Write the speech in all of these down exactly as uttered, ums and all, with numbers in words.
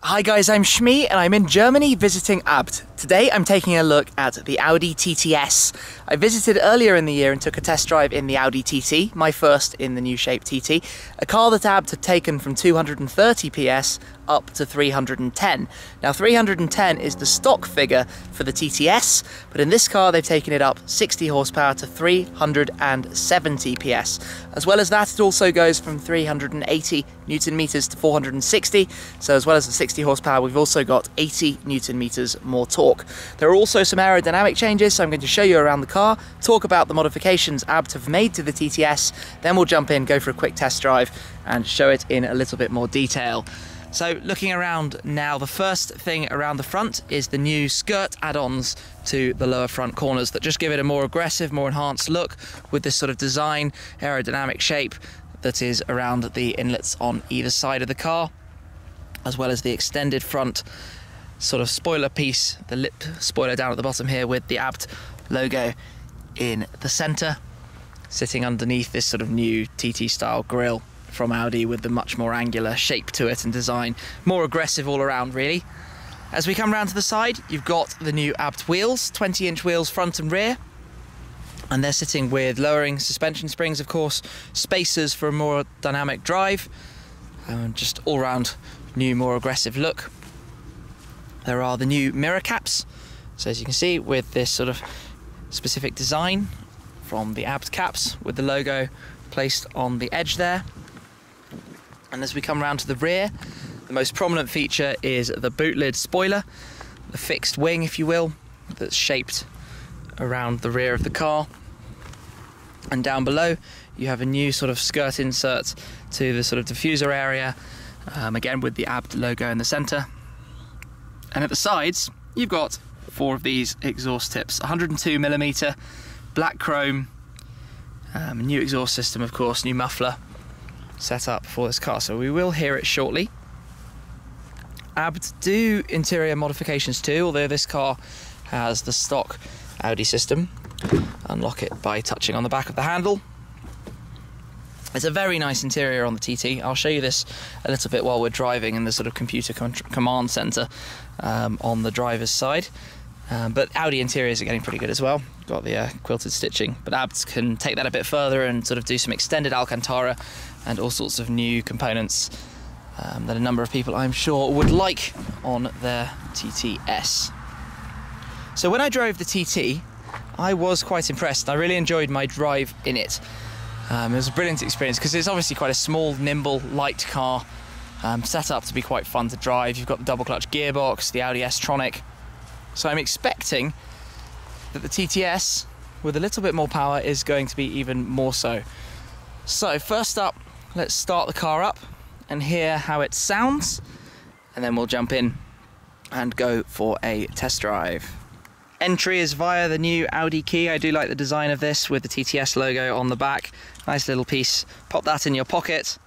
Hi guys, I'm Shmee and I'm in Germany visiting A B T. Today I'm taking a look at the Audi T T S. I visited earlier in the year and took a test drive in the Audi T T, my first in the new shape T T, a car that A B T had taken from two hundred thirty P S up to three hundred ten. Now three hundred ten is the stock figure for the T T S, but in this car they've taken it up sixty horsepower to three hundred seventy P S. As well as that, it also goes from three hundred eighty newton meters to four hundred sixty, so as well as the sixty horsepower we've also got eighty newton meters more torque. There are also some aerodynamic changes, so I'm going to show you around the car, talk about the modifications A B T have made to the T T S, then we'll jump in, go for a quick test drive and show it in a little bit more detail. So looking around now, the first thing around the front is the new skirt add-ons to the lower front corners that just give it a more aggressive, more enhanced look with this sort of design aerodynamic shape that is around the inlets on either side of the car, as well as the extended front sort of spoiler piece, the lip spoiler down at the bottom here with the A B T logo in the centre, sitting underneath this sort of new T T style grille from Audi with the much more angular shape to it and design, more aggressive all around really. As we come round to the side, you've got the new A B T wheels, twenty inch wheels front and rear, and they're sitting with lowering suspension springs of course, spacers for a more dynamic drive, and just all round new more aggressive look. There are the new mirror caps, so as you can see with this sort of specific design from the A B T caps with the logo placed on the edge there. And as we come round to the rear, the most prominent feature is the boot lid spoiler, the fixed wing if you will, that's shaped around the rear of the car. And down below you have a new sort of skirt insert to the sort of diffuser area, um, again with the A B T logo in the centre. And at the sides you've got four of these exhaust tips, one hundred two millimeter, black chrome, um, new exhaust system of course, new muffler set up for this car, so we will hear it shortly. A B T do interior modifications too, although this car has the stock Audi system. Unlock it by touching on the back of the handle. It's a very nice interior on the T T. I'll show you this a little bit while we're driving in the sort of computer command center um, on the driver's side. Um, but Audi interiors are getting pretty good as well. Got the uh, quilted stitching, but A B T can take that a bit further and sort of do some extended Alcantara and all sorts of new components um, that a number of people I'm sure would like on their T T S. So when I drove the T T, I was quite impressed. I really enjoyed my drive in it. Um, it was a brilliant experience because it's obviously quite a small, nimble, light car, um, set up to be quite fun to drive. You've got the double clutch gearbox, the Audi S-tronic. So I'm expecting that the T T S, with a little bit more power, is going to be even more so. So first up, let's start the car up and hear how it sounds, and then we'll jump in and go for a test drive. Entry is via the new Audi key. I do like the design of this with the T T S logo on the back. Nice little piece. Pop that in your pocket,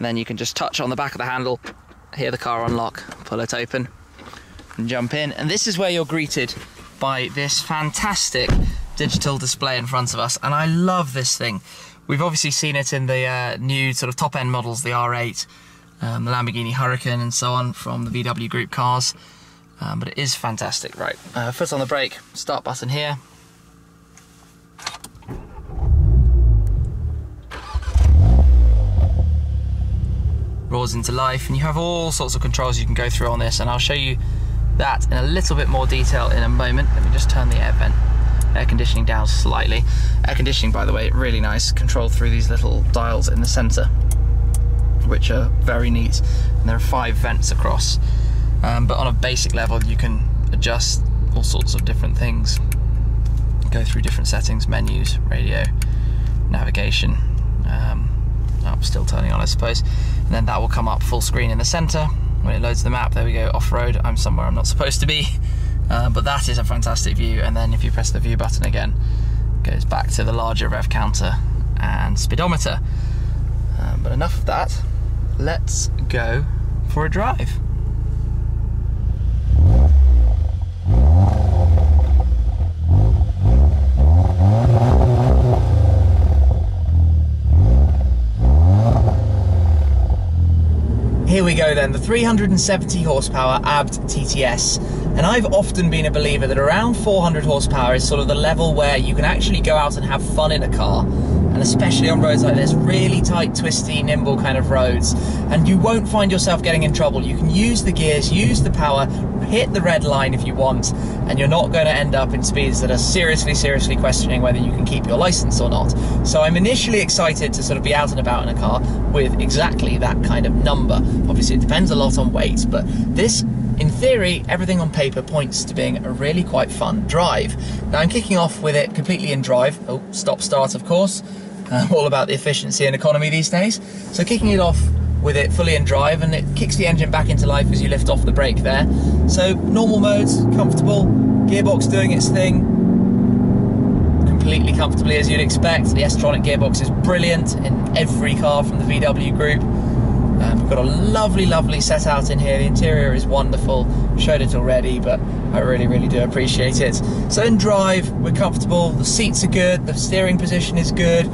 and then you can just touch on the back of the handle, hear the car unlock, pull it open, and jump in. And this is where you're greeted by this fantastic digital display in front of us, and I love this thing. We've obviously seen it in the uh, new sort of top-end models, the R eight, um, the Lamborghini Huracan and so on from the V W Group cars, um, but it is fantastic. Right, uh, foot on the brake, start button here. Roars into life, and you have all sorts of controls you can go through on this, and I'll show you that in a little bit more detail in a moment. Let me just turn the air vent, air conditioning down slightly. Air conditioning, by the way, really nice, controlled through these little dials in the center, which are very neat, and there are five vents across, um, but on a basic level you can adjust all sorts of different things, go through different settings, menus, radio, navigation, um, oh, still turning on I suppose, and then that will come up full screen in the center. When it loads the map, there we go, off-road, I'm somewhere I'm not supposed to be. Uh, but that is a fantastic view, and then if you press the view button again, it goes back to the larger rev counter and speedometer. Um, but enough of that, let's go for a drive. Here we go then, the three hundred seventy horsepower A B T T T S. And I've often been a believer that around four hundred horsepower is sort of the level where you can actually go out and have fun in a car. And especially on roads like this, really tight, twisty, nimble kind of roads. And you won't find yourself getting in trouble. You can use the gears, use the power, hit the red line if you want, and you're not going to end up in speeds that are seriously, seriously questioning whether you can keep your license or not. So I'm initially excited to sort of be out and about in a car with exactly that kind of number. Obviously, it depends a lot on weight, but this, in theory, everything on paper points to being a really quite fun drive. Now, I'm kicking off with it completely in drive. Oh, stop start, of course. Uh, all about the efficiency and economy these days. So kicking it off with it fully in drive, and it kicks the engine back into life as you lift off the brake there. So normal modes, comfortable, gearbox doing its thing, completely comfortably as you'd expect. The S-tronic gearbox is brilliant in every car from the V W Group. Um, we've got a lovely, lovely set out in here. The interior is wonderful. Showed it already, but I really, really do appreciate it. So in drive, we're comfortable. The seats are good. The steering position is good. Uh,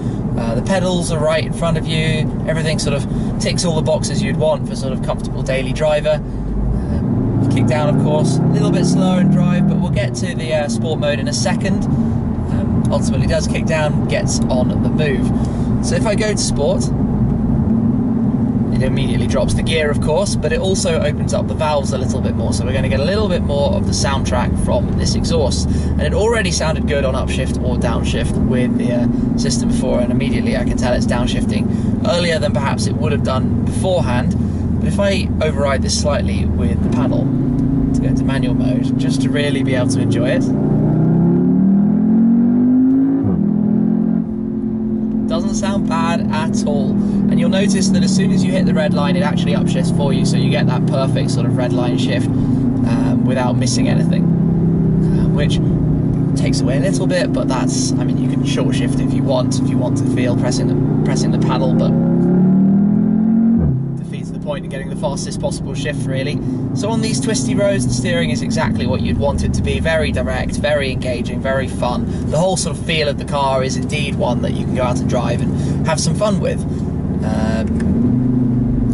the pedals are right in front of you. Everything sort of ticks all the boxes you'd want for sort of comfortable daily driver. Um, kick down, of course. A little bit slower in drive, but we'll get to the uh, sport mode in a second. Um, ultimately, does kick down, gets on the move. So if I go to sport, it immediately drops the gear, of course, but it also opens up the valves a little bit more, so we're going to get a little bit more of the soundtrack from this exhaust. And it already sounded good on upshift or downshift with the uh, system before, and immediately I can tell it's downshifting earlier than perhaps it would have done beforehand. But if I override this slightly with the paddle to go to manual mode, just to really be able to enjoy it, doesn't sound bad at all. And you'll notice that as soon as you hit the red line, it actually upshifts for you, so you get that perfect sort of red line shift um, without missing anything, uh, which takes away a little bit, but that's, I mean, you can short shift if you want, if you want to feel pressing the, pressing the paddle, but defeats the point of getting the fastest possible shift, really. So on these twisty roads, the steering is exactly what you'd want it to be. Very direct, very engaging, very fun. The whole sort of feel of the car is indeed one that you can go out and drive and have some fun with. Um,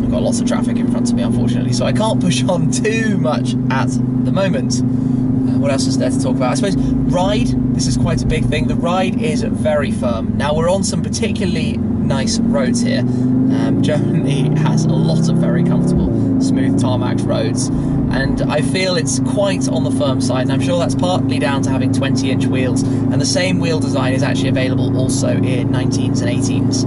I've got lots of traffic in front of me, unfortunately, so I can't push on too much at the moment. Uh, what else is there to talk about? I suppose ride, this is quite a big thing. The ride is very firm. Now, we're on some particularly nice roads here. Um, Germany has a lot of very comfortable, smooth tarmac roads, and I feel it's quite on the firm side, and I'm sure that's partly down to having twenty inch wheels, and the same wheel design is actually available also in nineteens and eighteens.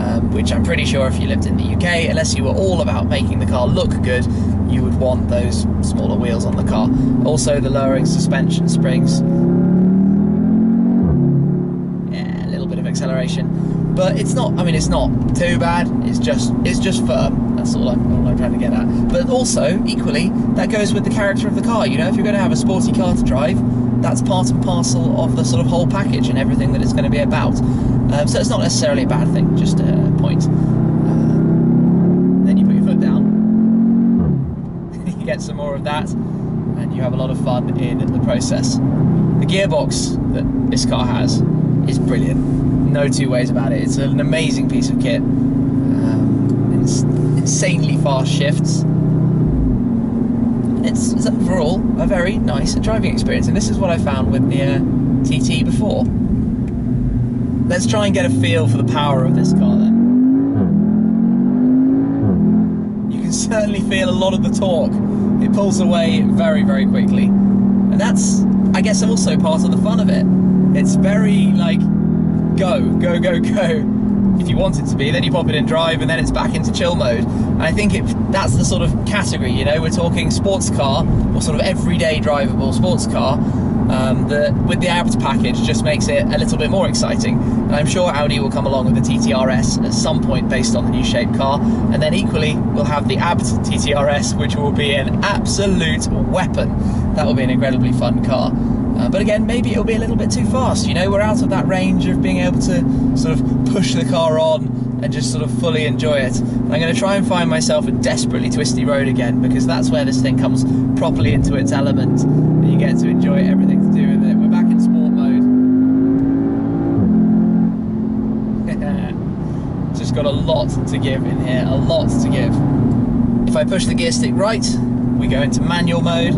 Um, which I'm pretty sure if you lived in the U K, unless you were all about making the car look good, you would want those smaller wheels on the car. Also, the lowering suspension springs. Yeah, a little bit of acceleration. But it's not, I mean, it's not too bad. It's just, it's just firm. That's all I'm, all I'm trying to get at. But also, equally, that goes with the character of the car. You know, if you're going to have a sporty car to drive, that's part and parcel of the sort of whole package and everything that it's going to be about. Um, so it's not necessarily a bad thing, just a point. Uh, then you put your foot down, you get some more of that, and you have a lot of fun in the process. The gearbox that this car has is brilliant. No two ways about it. It's an amazing piece of kit. Um, it's insanely fast shifts. It's, it's overall a very nice driving experience, and this is what I found with the uh, T T before. Let's try and get a feel for the power of this car then. You can certainly feel a lot of the torque. It pulls away very, very quickly, and that's, I guess, also part of the fun of it. It's very like go, go, go, go. If you want it to be, then you pop it in drive, and then it's back into chill mode. And I think it, that's the sort of category, you know, we're talking sports car, or sort of everyday drivable sports car, um, that with the A B T package just makes it a little bit more exciting. And I'm sure Audi will come along with the T T R S at some point based on the new shape car, and then equally we'll have the A B T T T R S, which will be an absolute weapon. That will be an incredibly fun car. Uh, but again, maybe it'll be a little bit too fast, you know, we're out of that range of being able to sort of push the car on and just sort of fully enjoy it. And I'm going to try and find myself a desperately twisty road again, because that's where this thing comes properly into its element, and you get to enjoy everything to do with it. We're back in sport mode. Just got a lot to give in here, a lot to give. If I push the gear stick right, we go into manual mode,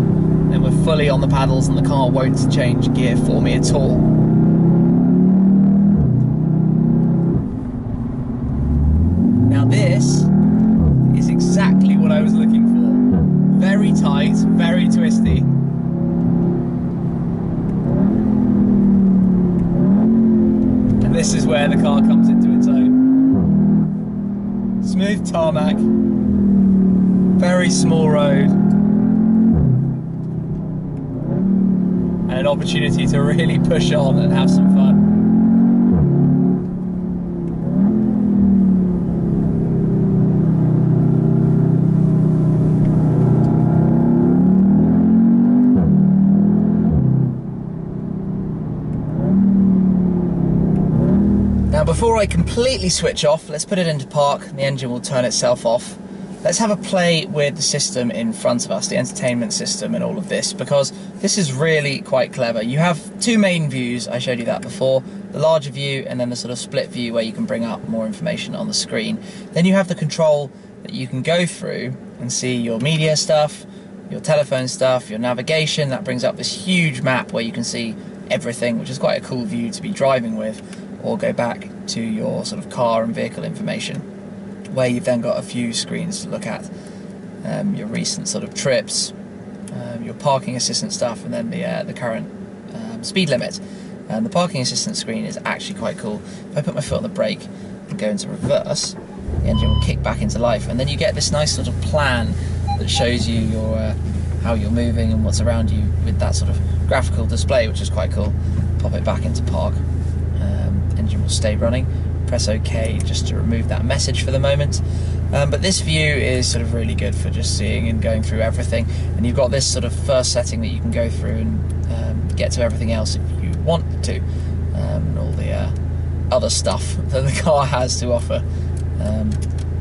then we're fully on the paddles and the car won't change gear for me at all. Now this is exactly what I was looking for. Very tight, very twisty. And this is where the car comes into its own. Smooth tarmac, very small road, and an opportunity to really push on and have some fun. Now before I completely switch off, let's put it into park, the engine will turn itself off. Let's have a play with the system in front of us, the entertainment system and all of this, because this is really quite clever. You have two main views, I showed you that before, the larger view and then the sort of split view where you can bring up more information on the screen. Then you have the control that you can go through and see your media stuff, your telephone stuff, your navigation. That brings up this huge map where you can see everything, which is quite a cool view to be driving with, or go back to your sort of car and vehicle information, where you've then got a few screens to look at, um, your recent sort of trips, um, your parking assistant stuff, and then the, uh, the current um, speed limit. And the parking assistant screen is actually quite cool. If I put my foot on the brake and go into reverse, the engine will kick back into life, and then you get this nice sort of plan that shows you your uh, how you're moving and what's around you with that sort of graphical display, which is quite cool. Pop it back into park, um, engine will stay running. Press OK just to remove that message for the moment, um, but this view is sort of really good for just seeing and going through everything, and you've got this sort of first setting that you can go through and um, get to everything else if you want to, um, and all the uh, other stuff that the car has to offer, um,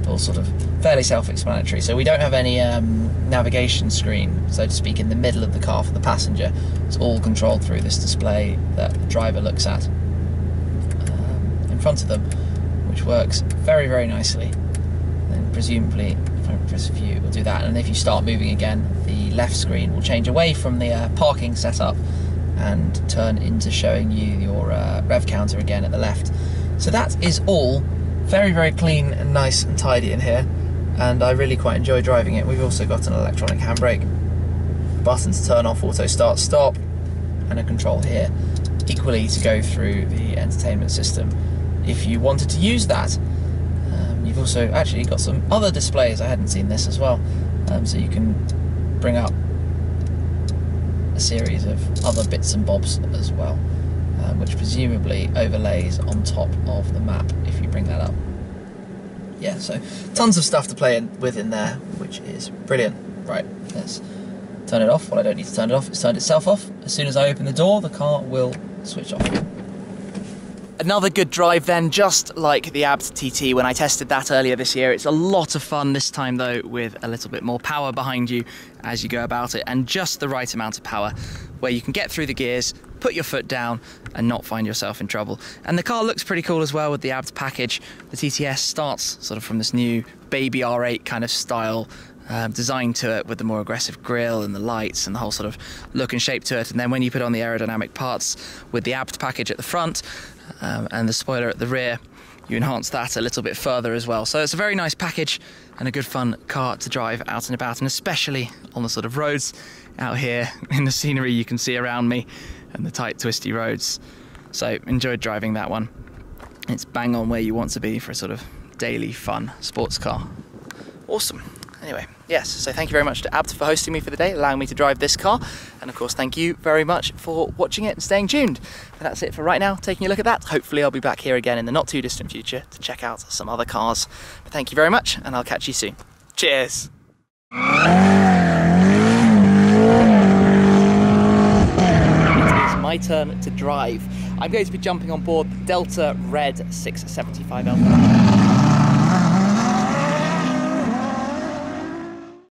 all sort of fairly self-explanatory. So we don't have any um, navigation screen, so to speak, in the middle of the car for the passenger. It's all controlled through this display that the driver looks at um, in front of them, which works very, very nicely. And then presumably, if I press view, we'll do that. And if you start moving again, the left screen will change away from the uh, parking setup and turn into showing you your uh, rev counter again at the left. So that is all very, very clean and nice and tidy in here. And I really quite enjoy driving it. We've also got an electronic handbrake, button to turn off, auto start, stop, and a control here, equally to go through the entertainment system, if you wanted to use that. Um, you've also actually got some other displays. I hadn't seen this as well, um, so you can bring up a series of other bits and bobs as well, um, which presumably overlays on top of the map if you bring that up. Yeah, so tons of stuff to play in, with in there, which is brilliant. Right, let's turn it off. Well, I don't need to turn it off, it's turned itself off. As soon as I open the door, the car will switch off. Another good drive then, just like the A B T T T when I tested that earlier this year. It's a lot of fun, this time though with a little bit more power behind you as you go about it, and just the right amount of power where you can get through the gears, put your foot down and not find yourself in trouble. And the car looks pretty cool as well with the A B T package. The T T S starts sort of from this new baby R eight kind of style Um, design to it, with the more aggressive grille and the lights and the whole sort of look and shape to it. And then when you put on the aerodynamic parts with the A B T package at the front um, and the spoiler at the rear, you enhance that a little bit further as well. So it's a very nice package and a good fun car to drive out and about, and especially on the sort of roads out here in the scenery you can see around me and the tight twisty roads. So enjoyed driving that one. It's bang on where you want to be for a sort of daily fun sports car. Awesome. Anyway, yes, so thank you very much to A B T for hosting me for the day, allowing me to drive this car. And of course, thank you very much for watching it and staying tuned. But that's it for right now, taking a look at that. Hopefully I'll be back here again in the not too distant future to check out some other cars. But thank you very much, and I'll catch you soon. Cheers. My turn to drive. I'm going to be jumping on board the Delta Red six seventy-five L.